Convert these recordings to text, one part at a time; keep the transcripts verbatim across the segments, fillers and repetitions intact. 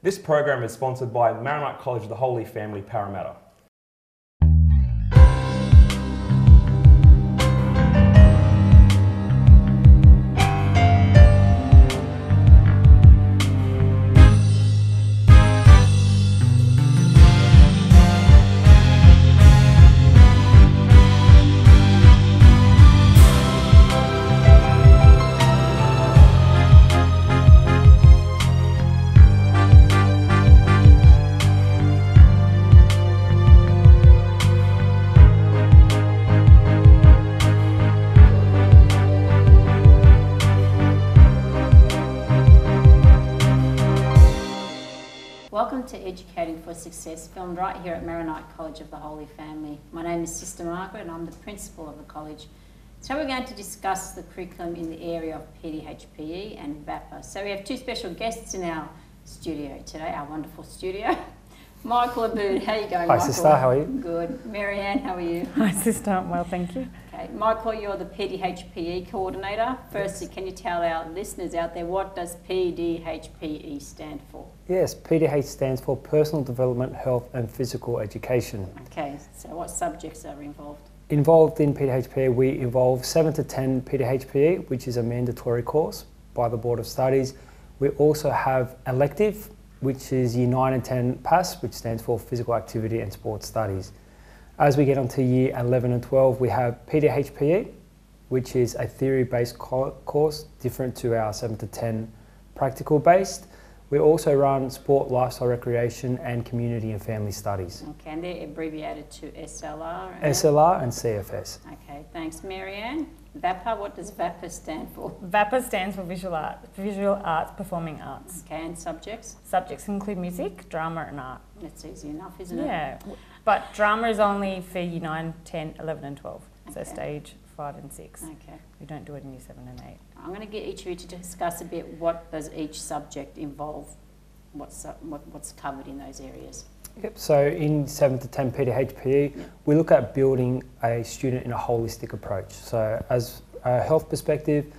This program is sponsored by Maronite College of the Holy Family, Parramatta. To Educating for Success, filmed right here at Maronite College of the Holy Family. My name is Sister Margaret and I'm the principal of the college. So we're going to discuss the curriculum in the area of P D H P E and VAPA. So we have two special guests in our studio today, our wonderful studio. Michael Aboud, how are you going, Hi, Michael? Hi Sister, how are you? Good. Mary-Anne, how are you? Hi Sister, I'm well, thank you. Okay, Michael, you're the P D H P E coordinator. Firstly, can you tell our listeners out there, what does P D H P E stand for? Yes, P D H stands for Personal Development, Health and Physical Education. Okay, so what subjects are involved? Involved in P D H P E, we involve seven to ten P D H P E, which is a mandatory course by the Board of Studies. We also have elective, which is year nine and ten PASS, which stands for Physical Activity and Sports Studies. As we get onto year eleven and twelve, we have P D H P E, which is a theory-based co course, different to our seven to ten practical-based. We also run sport, lifestyle, recreation, and community and family studies. Okay, and they're abbreviated to S L R? And S L R and C F S. Okay, thanks, Mary-Anne. VAPA, what does VAPA stand for? VAPA stands for Visual Arts, Visual Arts, Performing Arts. Okay, and subjects? Subjects include music, drama and art. That's easy enough, isn't yeah. it? Yeah, but drama is only for year nine, ten, eleven and twelve, okay. So stage five and six. Okay. We don't do it in year seven and eight. I'm going to get each of you to discuss a bit what does each subject involve, what's, uh, what, what's covered in those areas. Yep. So in seven to ten P D H P E, yep. we look at building a student in a holistic approach. So as a health perspective,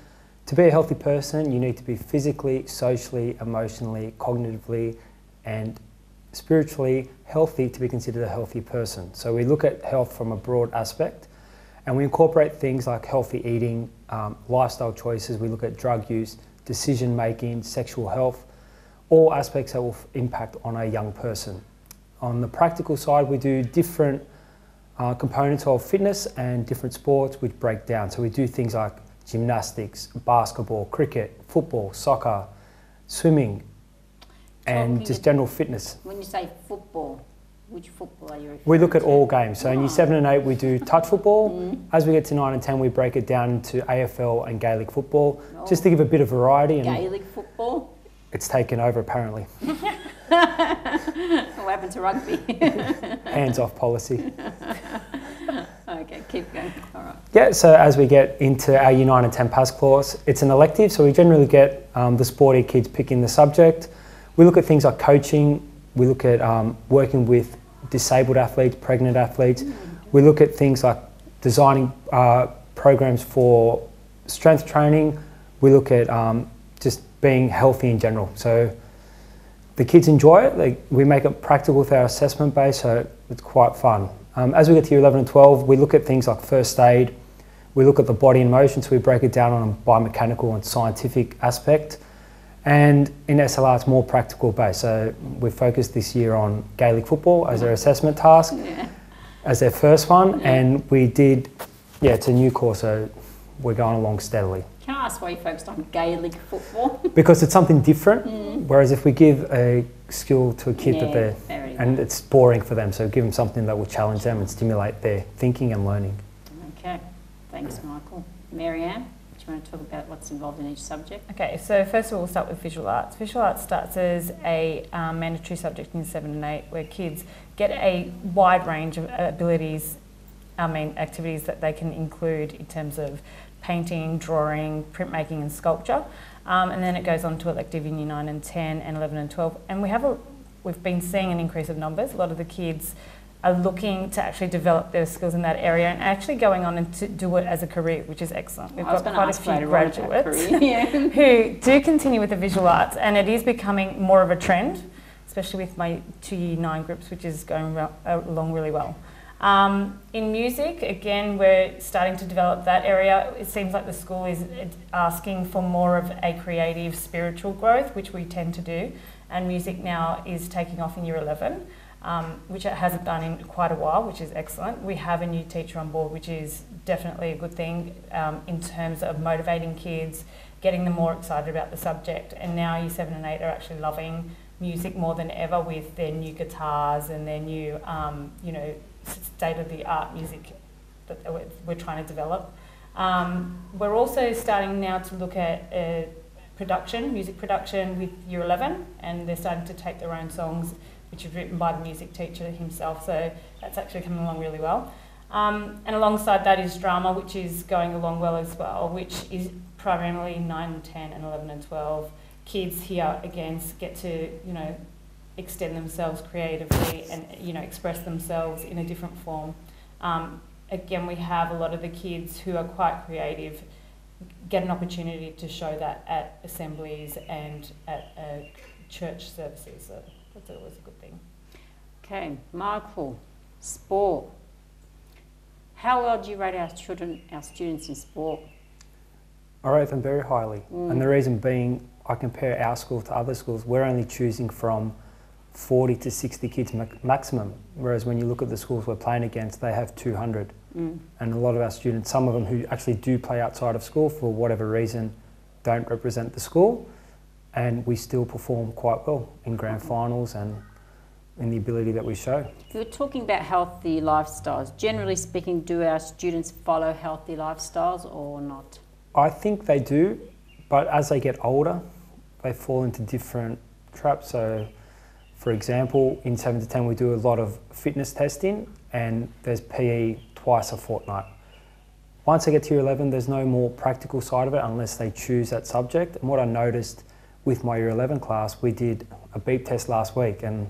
to be a healthy person, you need to be physically, socially, emotionally, cognitively and spiritually healthy to be considered a healthy person. So we look at health from a broad aspect and we incorporate things like healthy eating, um, lifestyle choices, we look at drug use, decision making, sexual health, all aspects that will impact on a young person. On the practical side, we do different uh, components of fitness and different sports which break down. So we do things like gymnastics, basketball, cricket, football, soccer, swimming, and Talking just general fitness. When you say football, which football are you referring to? We look at to? all games. So oh. in year seven and eight, we do touch football. Mm. As we get to nine and ten, we break it down into A F L and Gaelic football, oh. just to give a bit of variety. And Gaelic football? It's taken over, apparently. What happened to rugby? Hands-off policy. Okay, keep going. All right. Yeah, so as we get into our year nine and ten PASS course, it's an elective, so we generally get um, the sporty kids picking the subject. We look at things like coaching. We look at um, working with disabled athletes, pregnant athletes. Mm. We look at things like designing uh, programs for strength training. We look at um, just being healthy in general. So the kids enjoy it. They, we make it practical with our assessment base, so it's quite fun. Um, as we get to year eleven and twelve, we look at things like first aid. We look at the body in motion, so we break it down on a biomechanical and scientific aspect. And in S L R, it's more practical based. So we've focused this year on Gaelic football as their assessment task, yeah. as their first one. Yeah. And we did, yeah, it's a new course, so we're going along steadily. Can I ask why you focused on Gaelic football? Because it's something different, mm. whereas if we give a skill to a kid yeah, that they're, very and nice. It's boring for them, so give them something that will challenge them and stimulate their thinking and learning. Okay, thanks Michael. Mary-Anne, do you want to talk about what's involved in each subject? Okay, so first of all we'll start with visual arts. Visual arts starts as a um, mandatory subject in seven and eight where kids get a wide range of abilities, I mean activities that they can include in terms of painting, drawing, printmaking and sculpture, um, and then it goes on to elective in year nine and ten and eleven and twelve, and we have a, we've been seeing an increase of numbers. A lot of the kids are looking to actually develop their skills in that area and actually going on and to do it as a career, which is excellent. We've well, got quite a few graduates yeah. who do continue with the visual arts, and it is becoming more of a trend. especially with my two year nine groups, which is going re along really well. Um, in music, again, we're starting to develop that area. It seems like the school is asking for more of a creative spiritual growth, which we tend to do, and music now is taking off in year eleven, um, which it hasn't done in quite a while, which is excellent. We have a new teacher on board, which is definitely a good thing um, in terms of motivating kids, getting them more excited about the subject, and now year seven and eight are actually loving music more than ever with their new guitars and their new, um, you know, state-of-the-art music that we're trying to develop. Um, we're also starting now to look at uh, production, music production with year eleven, and they're starting to take their own songs, which are written by the music teacher himself, so that's actually coming along really well. Um, and alongside that is drama, which is going along well as well, which is primarily nine, ten, and eleven, and twelve. Kids here, again, get to, you know, extend themselves creatively and, you know, express themselves in a different form. Um, again, we have a lot of the kids who are quite creative get an opportunity to show that at assemblies and at uh, church services. So that's always a good thing. Okay, Michael, sport. How well do you rate our children, our students in sport? I rate them very highly, mm. and the reason being, I compare our school to other schools. We're only choosing from forty to sixty kids maximum, whereas when you look at the schools we're playing against, they have two hundred. Mm. And a lot of our students, some of them who actually do play outside of school for whatever reason, don't represent the school, and we still perform quite well in grand finals and in the ability that we show. You're talking about healthy lifestyles. Generally speaking, do our students follow healthy lifestyles or not? I think they do, but as they get older, they fall into different traps. So, for example, in seven to ten we do a lot of fitness testing, and there's P E twice a fortnight. Once they get to year eleven, there's no more practical side of it unless they choose that subject. And what I noticed with my year eleven class, we did a beep test last week, and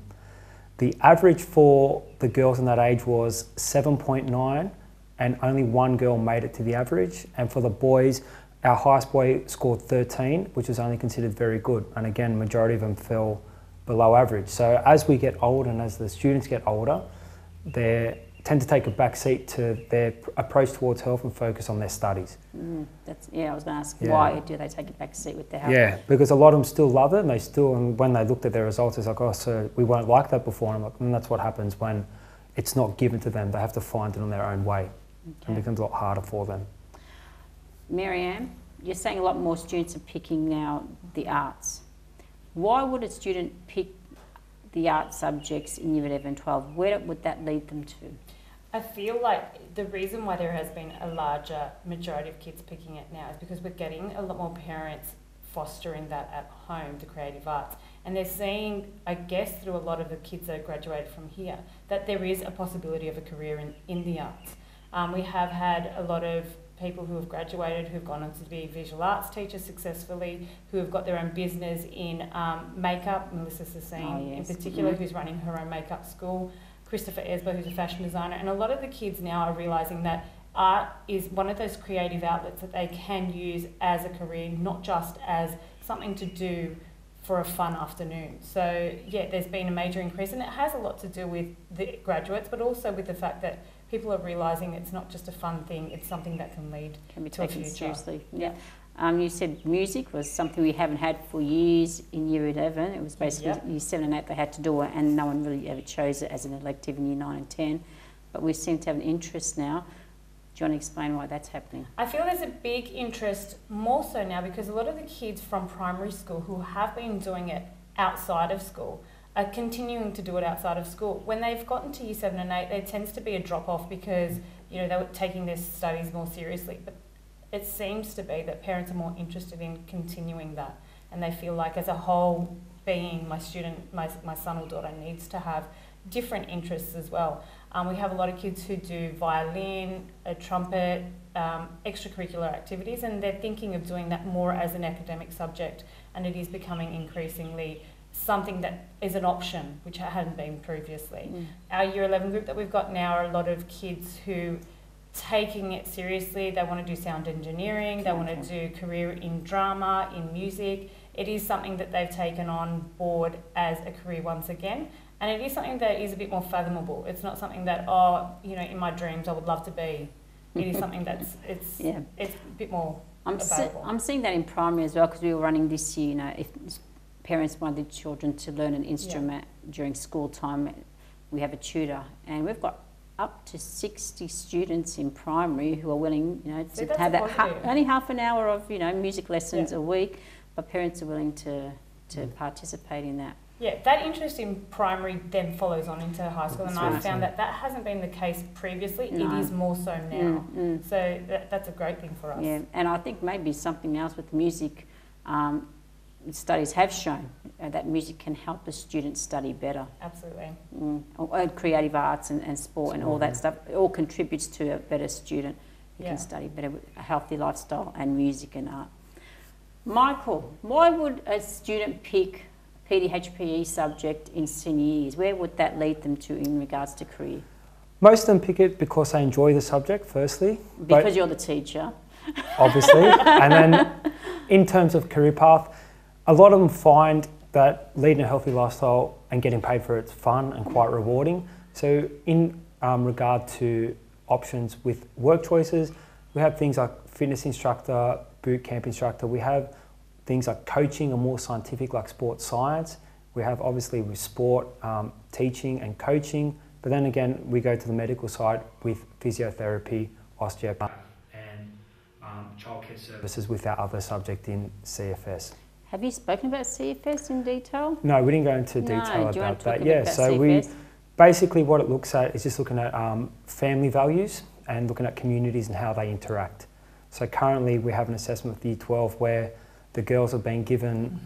the average for the girls in that age was seven point nine, and only one girl made it to the average. And for the boys, our highest boy scored thirteen, which was only considered very good. And again, majority of them fell below average. So as we get older and as the students get older, they tend to take a back seat to their approach towards health and focus on their studies. Mm, that's, yeah, I was going to ask, yeah. Why do they take a back seat with their health? Yeah, because a lot of them still love it, and they still, and when they looked at their results, it's like, oh, so we weren't like that before. And I'm like, mm, that's what happens when it's not given to them. They have to find it on their own way, okay. And it becomes a lot harder for them. Mary-Anne, you're saying a lot more students are picking now the arts. Why would a student pick the art subjects in year eleven and twelve? Where would that lead them to? I feel like the reason why there has been a larger majority of kids picking it now is because we're getting a lot more parents fostering that at home, the creative arts. And they're seeing, I guess, through a lot of the kids that have graduated from here, that there is a possibility of a career in, in the arts. Um, we have had a lot of people who have graduated, who've gone on to be visual arts teachers successfully, who have got their own business in um, makeup, Melissa Sassine oh, yes. in particular, yeah. who's running her own makeup school, Christopher Esber, who's a fashion designer, and a lot of the kids now are realising that art is one of those creative outlets that they can use as a career, not just as something to do for a fun afternoon. So yeah, there's been a major increase, and it has a lot to do with the graduates, but also with the fact that people are realising it's not just a fun thing, it's something that can lead can be to taken a future. Seriously. Yeah. Um, you said music was something we haven't had for years in year eleven. It was basically yep. year seven and eight they had to do it, and no one really ever chose it as an elective in year nine and ten. But we seem to have an interest now. Do you want to explain why that's happening? I feel there's a big interest more so now because a lot of the kids from primary school who have been doing it outside of school are continuing to do it outside of school. When they've gotten to year seven and eight, there tends to be a drop-off because, you know, they were taking their studies more seriously. But it seems to be that parents are more interested in continuing that, and they feel like as a whole being, my student, my, my son or daughter needs to have different interests as well. Um, we have a lot of kids who do violin, a trumpet, um, extracurricular activities, and they're thinking of doing that more as an academic subject, and it is becoming increasingly something that is an option, which hadn't been previously. Mm. Our year eleven group that we've got now are a lot of kids who taking it seriously. They want to do sound engineering, they okay. want to do career in drama, in music, it is something that they've taken on board as a career once again. And it is something that is a bit more fathomable. It's not something that, oh, you know, in my dreams I would love to be. It is something that's, it's, yeah. it's a bit more I'm available. Se I'm seeing that in primary as well, because we were running this year, you know, if parents wanted children to learn an instrument yeah. during school time, we have a tutor. And we've got up to sixty students in primary who are willing, you know, to so have that ha only half an hour of, you know, music lessons yeah. a week, but parents are willing to, to participate in that. Yeah, that interest in primary then follows on into high school, that's and right. I've found that that hasn't been the case previously. No. It is more so now. Mm, mm. So that, that's a great thing for us. Yeah, and I think maybe something else with music, um, studies have shown that music can help the students study better. Absolutely. Mm. And creative arts and, and sport, sport and all that stuff, it all contributes to a better student who yeah. can study better with a healthy lifestyle and music and art. Michael, why would a student pick P D H P E subject in senior years? Where would that lead them to in regards to career? Most of them pick it because they enjoy the subject, firstly. Because you're the teacher. Obviously. And then in terms of career path, a lot of them find that leading a healthy lifestyle and getting paid for it's fun and quite rewarding. So in um, regard to options with work choices, we have things like fitness instructor, boot camp instructor. We have things like coaching and more scientific, like sports science. We have obviously with sport, um, teaching and coaching, but then again, we go to the medical side with physiotherapy, osteopathy, and um, childcare services with our other subject in C F S. Have you spoken about C F S in detail? No, we didn't go into detail no, about, about that. Yeah, about so C F S? We basically what it looks at is just looking at um, family values and looking at communities and how they interact. So currently we have an assessment of year twelve where the girls have been given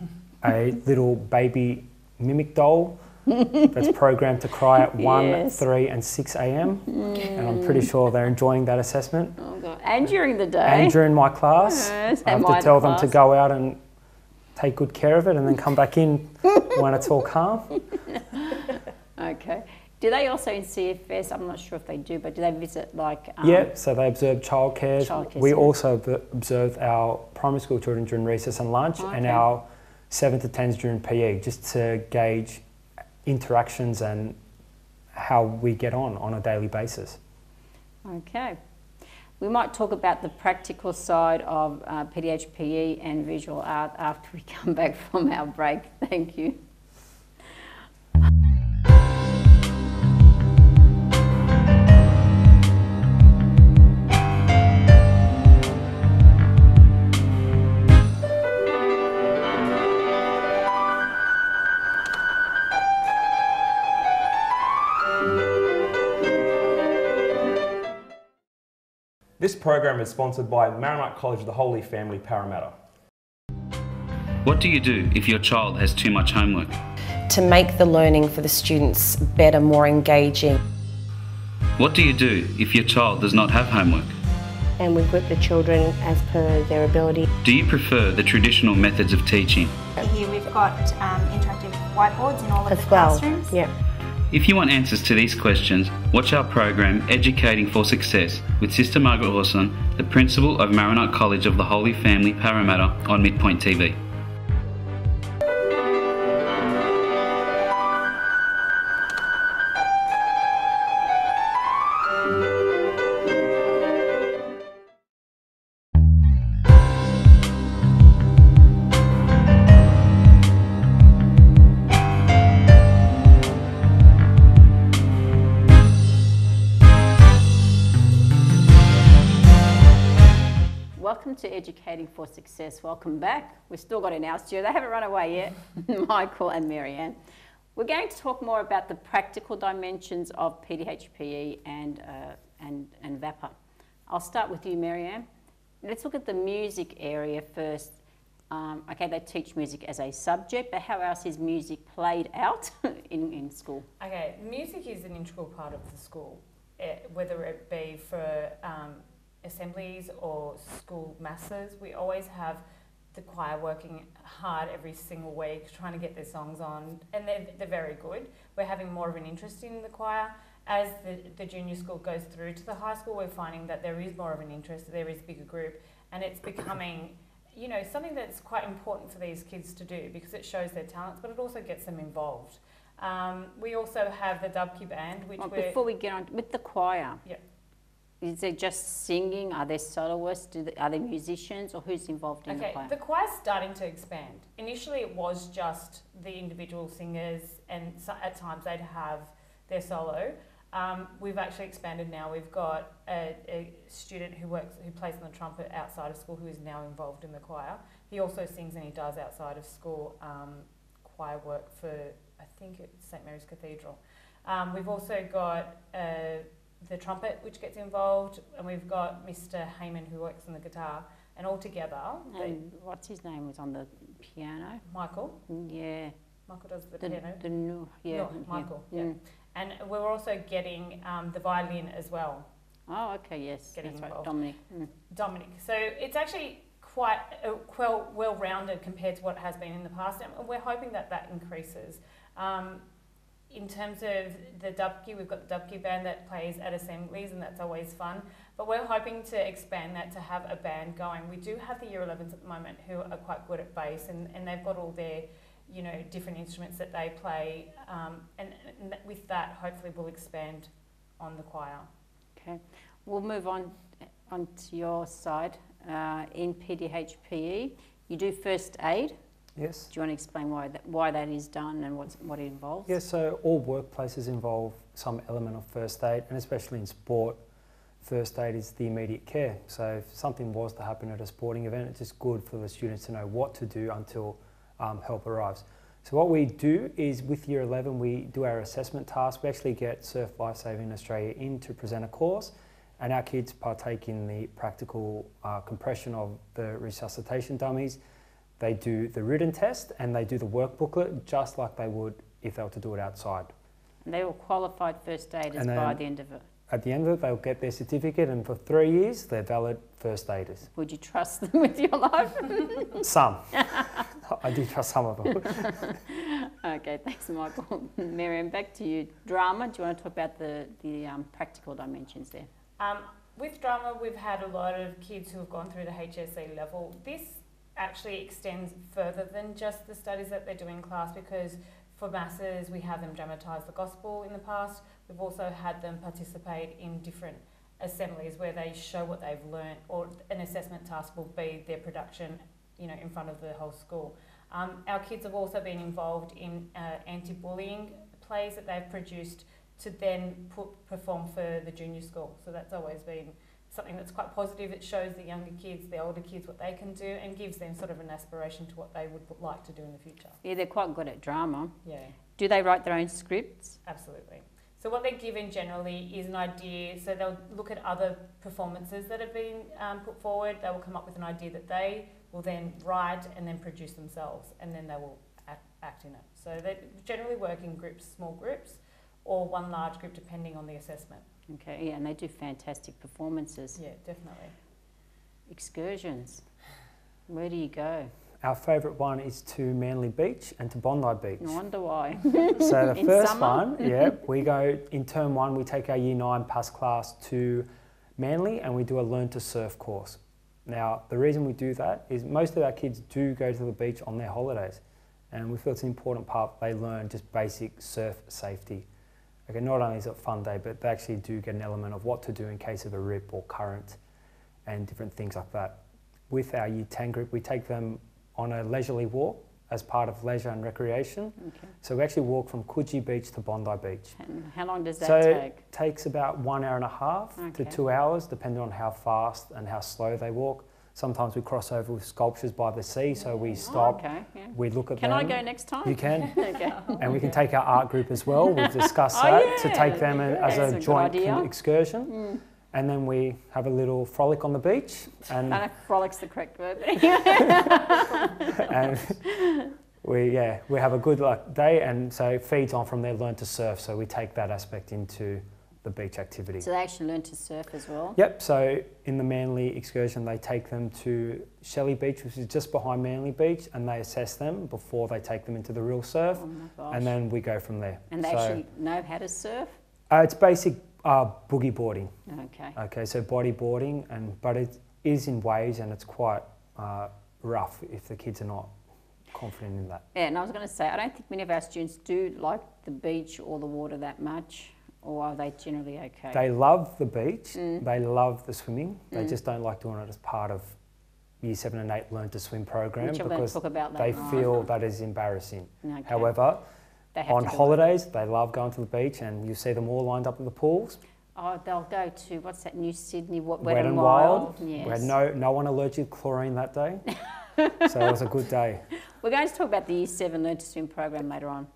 a little baby mimic doll that's programmed to cry at one, yes. three and six A M Mm. And I'm pretty sure they're enjoying that assessment. Oh God. And during the day. And during my class. Yes, I have to tell class. them to go out and take good care of it and then come back in when it's all calm. Okay. Do they also in C F S, I'm not sure if they do, but do they visit like... Um, yeah, so they observe childcare. Child we care. also observe our primary school children during recess and lunch oh, okay. and our seven to tens during P E, just to gauge interactions and how we get on on a daily basis. Okay. We might talk about the practical side of uh, P D H P E and visual art after we come back from our break. Thank you. This program is sponsored by Maronite College of the Holy Family, Parramatta. What do you do if your child has too much homework? To make the learning for the students better, more engaging. What do you do if your child does not have homework? And we group the children as per their ability. Do you prefer the traditional methods of teaching? Here we've got um, interactive whiteboards in all of the classrooms. Yeah. If you want answers to these questions, watch our program Educating for Success with Sister Margaret Ghosn, the Principal of Maronite College of the Holy Family, Parramatta on Midpoint T V. Educating for Success. Welcome back. We've still got in our studio. They haven't run away yet, Michael and Mary-Anne. We're going to talk more about the practical dimensions of P D H P E and, uh, and, and VAPA. I'll start with you, Mary-Anne. Let's look at the music area first. Um, okay, they teach music as a subject, but how else is music played out in, in school? Okay, music is an integral part of the school, whether it be for um, assemblies or school masses. We always have the choir working hard every single week, trying to get their songs on, and they're, they're very good. We're having more of an interest in the choir. As the, the junior school goes through to the high school, we're finding that there is more of an interest, there is a bigger group, and it's becoming you know, something that's quite important for these kids to do, because it shows their talents, but it also gets them involved. Um, we also have the Dubki Band, which well, we're... Before we get on, with the choir, yeah. Is there just singing? Are there soloists? Do they, are there musicians? Or who's involved in okay, the choir? The choir's starting to expand. Initially, it was just the individual singers, and so at times they'd have their solo. Um, we've actually expanded now. We've got a, a student who works, who plays on the trumpet outside of school, who is now involved in the choir. He also sings and he does outside of school um, choir work for, I think it's St Mary's Cathedral. Um, we've also got uh, the trumpet, which gets involved, and we've got Mr Hayman, who works on the guitar, and all together. And what's his name was on the piano? Michael. Yeah. Michael does the, the piano. The new, yeah. No, Michael, yeah. yeah. Mm. And we were also getting um, the violin as well. Oh, okay, yes. Getting That's involved. Right, Dominic. Mm. Dominic. So it's actually quite well, well-rounded compared to what has been in the past, and we're hoping that that increases. Um, in terms of the Dubki, we've got the Dubki Band that plays at assemblies, and that's always fun. But we're hoping to expand that to have a band going. We do have the Year elevens at the moment who are quite good at bass, and, and they've got all their... you know, different instruments that they play, um, and, and with that, hopefully we'll expand on the choir. Okay, we'll move on, on to your side. Uh, in P D H P E, you do first aid. Yes. Do you want to explain why that, why that is done and what's, what it involves? Yes, yeah, so all workplaces involve some element of first aid, and especially in sport, first aid is the immediate care. So if something was to happen at a sporting event, it's just good for the students to know what to do until Um, help arrives. So what we do is with Year eleven we do our assessment task. We actually get Surf Life Saving Australia in to present a course, and our kids partake in the practical uh, compression of the resuscitation dummies. They do the written test and they do the work booklet just like they would if they were to do it outside. And they're all qualified first aiders by the end of it. At the end of it, they'll get their certificate, and for three years, they're valid first aiders. Would you trust them with your life? Some. I do trust some of them. Okay, thanks, Michael. Mary-Anne, back to you. Drama, do you want to talk about the, the um, practical dimensions there? Um, with drama, we've had a lot of kids who have gone through the H S A level. This actually extends further than just the studies that they're doing in class, because for masses, we have them dramatise the gospel in the past. We've also had them participate in different assemblies where they show what they've learnt, or an assessment task will be their production, you know, in front of the whole school. Um, our kids have also been involved in uh, anti-bullying plays that they've produced to then put, perform for the junior school. So that's always been something that's quite positive. It shows the younger kids, the older kids, what they can do, and gives them sort of an aspiration to what they would like to do in the future. Yeah, they're quite good at drama. Yeah. Do they write their own scripts? Absolutely. So what they're given generally is an idea, so they'll look at other performances that have been um, put forward. They will come up with an idea that they will then write and then produce themselves, and then they will act, act in it. So they generally work in groups, small groups, or one large group depending on the assessment. Okay, yeah, and they do fantastic performances. Yeah, definitely. Excursions. Where do you go? Our favourite one is to Manly Beach and to Bondi Beach. No wonder why. So the first one, yeah, we go in term one, we take our year nine PASS class to Manly and we do a learn to surf course. Now, the reason we do that is most of our kids do go to the beach on their holidays, and we feel it's an important part they learn just basic surf safety. Okay, not only is it a fun day, but they actually do get an element of what to do in case of a rip or current and different things like that. With our year ten group, we take them on a leisurely walk as part of leisure and recreation. Okay. So we actually walk from Coogee Beach to Bondi Beach. And how long does that so take? So it takes about one hour and a half okay. to two hours, depending on how fast and how slow they walk. Sometimes we cross over with sculptures by the sea, so we stop, oh, okay. yeah. we look at can them. Can I go next time? You can. Okay. And we can take our art group as well. We've discussed oh, that, yeah. to take them a, as a, a joint excursion. Mm. And then we have a little frolic on the beach. And I know frolic's the correct word. And we, yeah, we have a good like, day, and so it feeds on from there, learn to surf. So we take that aspect into the beach activity. So they actually learn to surf as well? Yep, so in the Manly excursion, they take them to Shelley Beach, which is just behind Manly Beach, and they assess them before they take them into the real surf. Oh my gosh. And then we go from there. And they so, actually know how to surf? Uh, it's basic. Uh, boogie boarding. Okay. Okay, so body boarding, and, but it is in waves and it's quite uh, rough if the kids are not confident in that. Yeah, and I was going to say, I don't think many of our students do like the beach or the water that much, or are they generally okay? They love the beach, mm. they love the swimming, mm. they just don't like doing it as part of Year seven and eight Learn to Swim program, which because about they night. feel that is embarrassing. Okay. However, on holidays, it. they love going to the beach, and you see them all lined up at the pools. Oh, they'll go to, what's that, New Sydney, what, Wet, Wet and Wild. Wild. Yes. We had no, no one allergic to chlorine that day, so it was a good day. We're going to talk about the Year seven Learn to Swim program later on.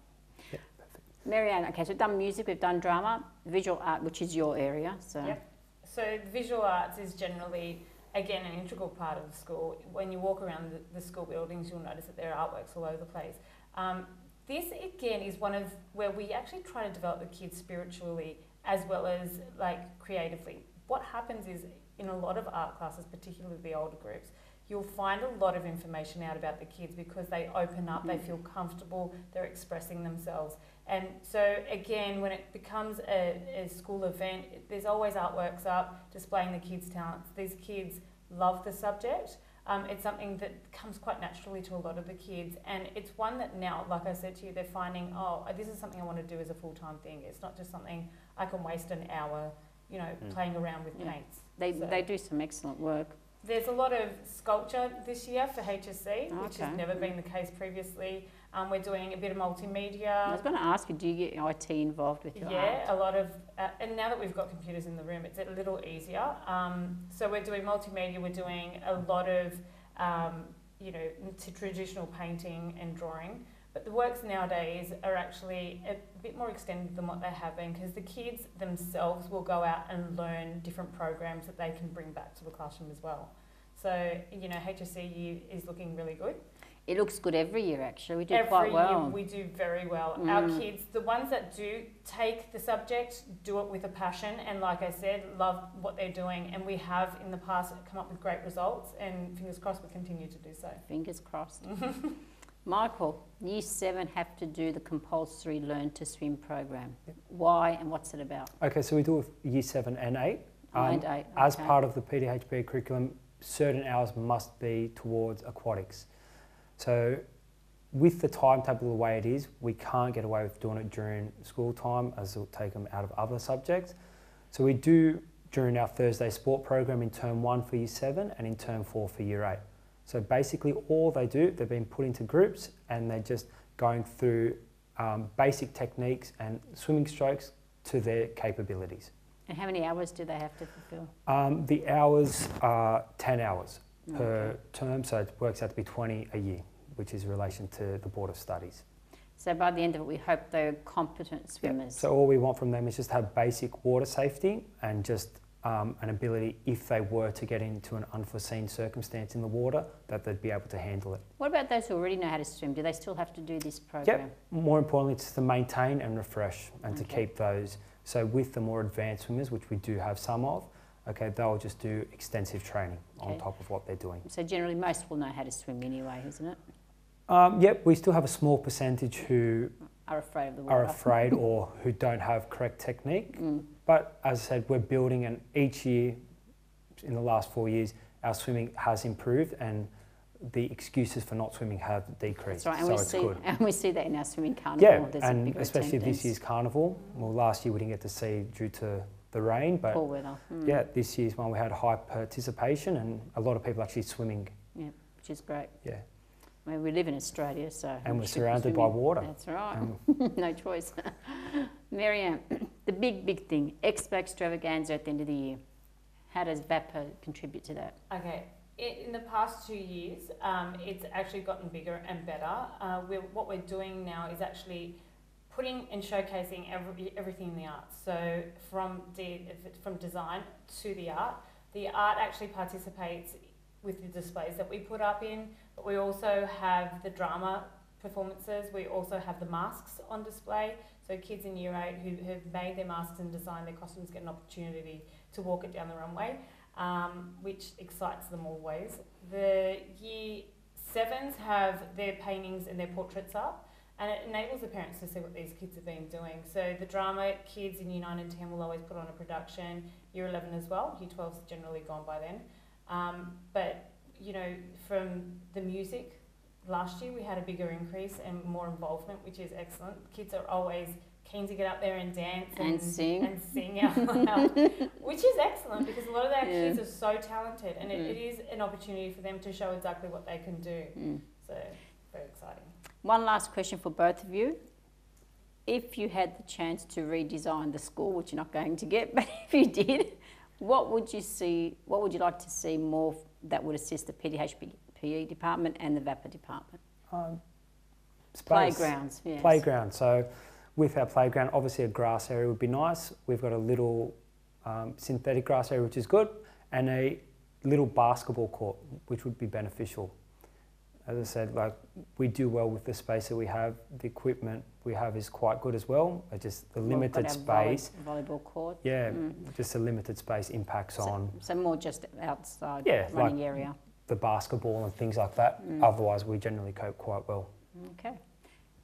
Yep, perfect. Mary-Anne, okay, so we've done music, we've done drama, visual art, which is your area. So, yep. so visual arts is generally, again, an integral part of the school. When you walk around the, the school buildings, you'll notice that there are artworks all over the place. Um, this, again, is one of where we actually try to develop the kids spiritually as well as like creatively. What happens is, in a lot of art classes, particularly the older groups, you'll find a lot of information out about the kids because they open up, mm-hmm. they feel comfortable, they're expressing themselves. And so again, when it becomes a, a school event, there's always artworks up displaying the kids' talents. These kids love the subject. Um, it's something that comes quite naturally to a lot of the kids, and it's one that now, like I said to you, they're finding, oh, this is something I want to do as a full-time thing. It's not just something I can waste an hour, you know, mm. playing around with yeah. paints. They, so. they do some excellent work. There's a lot of sculpture this year for H S C, oh, which okay. has never mm. been the case previously. Um, we're doing a bit of multimedia. I was going to ask you, do you get I T involved with your yeah, art? A lot of, uh, and now that we've got computers in the room, it's a little easier. Um, so we're doing multimedia, we're doing a lot of, um, you know, traditional painting and drawing. But the works nowadays are actually a bit more extended than what they have been, because the kids themselves will go out and learn different programs that they can bring back to the classroom as well. So, you know, H S C U is looking really good. It looks good every year, actually. We do every quite well. Year we do very well. Mm. Our kids, the ones that do take the subject, do it with a passion, and like I said, love what they're doing. And we have in the past come up with great results, and fingers crossed we continue to do so. Fingers crossed. Michael, Year seven have to do the compulsory Learn to Swim program. Yep. Why and what's it about? Okay, so we do it with Year seven and eight. Um, and eight. Okay. As part of the P D H P E curriculum, certain hours must be towards aquatics. So with the timetable the way it is, we can't get away with doing it during school time, as it'll take them out of other subjects. So we do during our Thursday sport program in term one for year seven and in term four for year eight. So basically all they do, they've been put into groups and they're just going through um, basic techniques and swimming strokes to their capabilities. And how many hours do they have to fulfill? Um, the hours are ten hours. Okay. Per term, so it works out to be twenty a year, which is in relation to the Board of Studies. So by the end of it, we hope they're competent swimmers. Yep. So all we want from them is just have basic water safety and just um, an ability, if they were to get into an unforeseen circumstance in the water, that they'd be able to handle it. What about those who already know how to swim? Do they still have to do this program? Yep. More importantly, it's to maintain and refresh and okay. to keep those. So with the more advanced swimmers, which we do have some of, okay, they'll just do extensive training okay. on top of what they're doing. So generally most will know how to swim anyway, isn't it? Um, yep, we still have a small percentage who are afraid of the water. Are afraid or who don't have correct technique. Mm. But as I said, we're building, and each year in the last four years, our swimming has improved and the excuses for not swimming have decreased. That's right, and, so we it's see, good. and we see that in our swimming carnival. Yeah, There's and especially attendance. This year's carnival. Well, last year we didn't get to see due to the rain, but Poor weather. Mm. yeah, this year's one we had high participation and a lot of people actually swimming. Yeah, which is great. Yeah, I mean, we live in Australia, so and we're surrounded by water. That's right, um, no choice. Mary-Anne, the big, big thing, Expo Extravaganza at the end of the year. How does VAPA contribute to that? Okay, in the past two years, um, it's actually gotten bigger and better. Uh, we're, what we're doing now is actually putting and showcasing every, everything in the arts, so from, de, from design to the art. The art actually participates with the displays that we put up in, but we also have the drama performances, we also have the masks on display, so kids in Year eight who have made their masks and designed their costumes get an opportunity to walk it down the runway, um, which excites them always. The Year sevens have their paintings and their portraits up, and it enables the parents to see what these kids have been doing. So the drama kids in Year nine and ten will always put on a production, Year eleven as well, Year twelve's generally gone by then. Um, but you know, from the music, last year we had a bigger increase and more involvement, which is excellent. Kids are always keen to get up there and dance and, and sing and sing out loud, which is excellent because a lot of our yeah. kids are so talented, and it, mm. it is an opportunity for them to show exactly what they can do. Mm. So very exciting. One last question for both of you. If you had the chance to redesign the school, which you're not going to get, but if you did, what would you see? What would you like to see more that would assist the P D H P E department and the V A P A department? Um, Playgrounds. Yes. Playgrounds. So, with our playground, obviously a grass area would be nice. We've got a little um, synthetic grass area, which is good, and a little basketball court, which would be beneficial. As I said, like, we do well with the space that we have. The equipment we have is quite good as well. It's just the limited We've got our space. Volley, volleyball court. Yeah, mm. just the limited space impacts so, on. So more just outside yeah, running like area. The basketball and things like that. Mm. Otherwise, we generally cope quite well. Okay.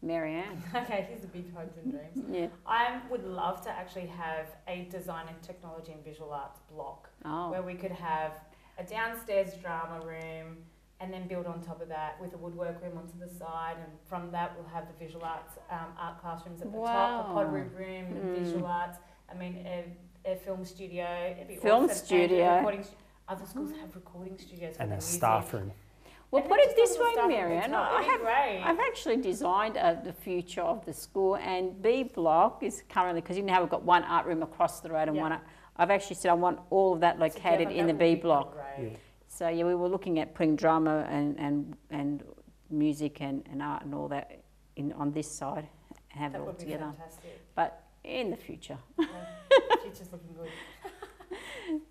Mary-Anne. Okay, here's the big hopes and dreams. Yeah. I would love to actually have a design and technology and visual arts block oh. where we could have a downstairs drama room and then build on top of that with a woodwork room onto the side, and from that we'll have the visual arts um, art classrooms at the wow. top, a podroom room, mm. the visual arts, I mean a, a film studio. It'd be film awesome. studio. Stu Other schools have recording studios. And a music. staff room. Well, and put it this way, Mary-Anne, I have, I've actually designed uh, the future of the school, and B block is currently, because you know how we've got one art room across the road and yeah. one, I've actually said I want all of that located Together, in that the B block. Yeah. So yeah, we were looking at putting drama and, and, and music and, and art and all that in on this side and have that it all together. Fantastic. But in the future. Yeah. The future's looking good.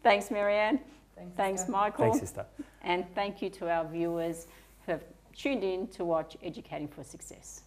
Thanks, Mary-Anne. Thanks, Thanks Michael. Thanks, sister. And thank you to our viewers who have tuned in to watch Educating for Success.